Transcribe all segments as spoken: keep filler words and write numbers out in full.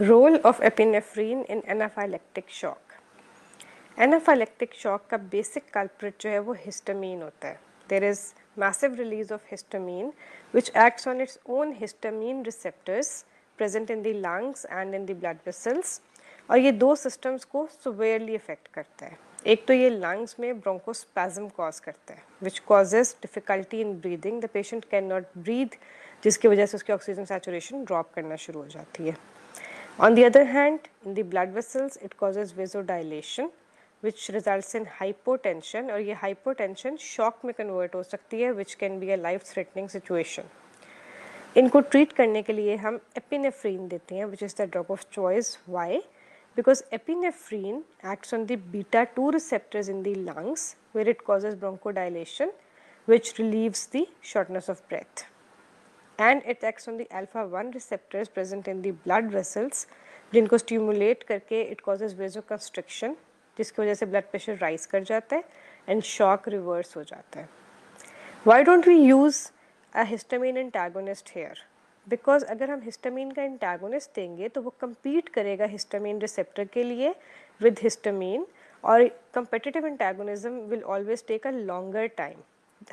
Role of epinephrine in anaphylactic shock। Anaphylactic shock का basic culprit जो है वो histamine होता है। There is massive release of histamine which acts on its own histamine receptors present in the lungs and in the blood vessels, और ये दो systems को severely affect करता है। एक तो ये lungs में bronchospasm cause करता है which causes difficulty in breathing, the patient cannot breathe, जिसकी वजह से उसकी oxygen saturation drop करना शुरू हो जाती है। On the other hand, in the blood vessels, it causes vasodilation, which results in hypotension, और ये hypotension shock में convert हो सकती है, which can be a life-threatening situation. इनको treat करने के लिए हम epinephrine देते हैं, which is the drug of choice. Why? Because epinephrine acts on the beta two receptors in the lungs, where it causes bronchodilation, which relieves the shortness of breath. And it acts on the alpha one receptors present in the blood vessels, जिनको stimulate करके it causes vasoconstriction, जिसकी वजह से blood pressure rise कर जाता है and shock reverse हो जाता है। Why don't we use a histamine antagonist here? Because अगर हम histamine का antagonist देंगे तो वो compete करेगा histamine receptor के लिए with histamine, और competitive antagonism will always take a longer time।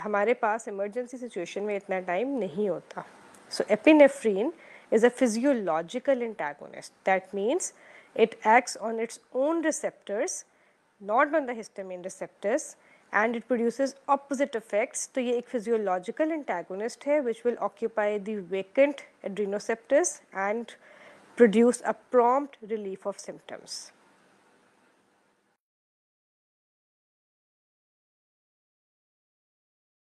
हमारे पास emergency situation में इतना time नहीं होता। So epinephrine is a physiological antagonist. That means it acts on its own receptors, not on the histamine receptors, and it produces opposite effects. तो ये एक physiological antagonist है, which will occupy the vacant adrenoceptors and produce a prompt relief of symptoms.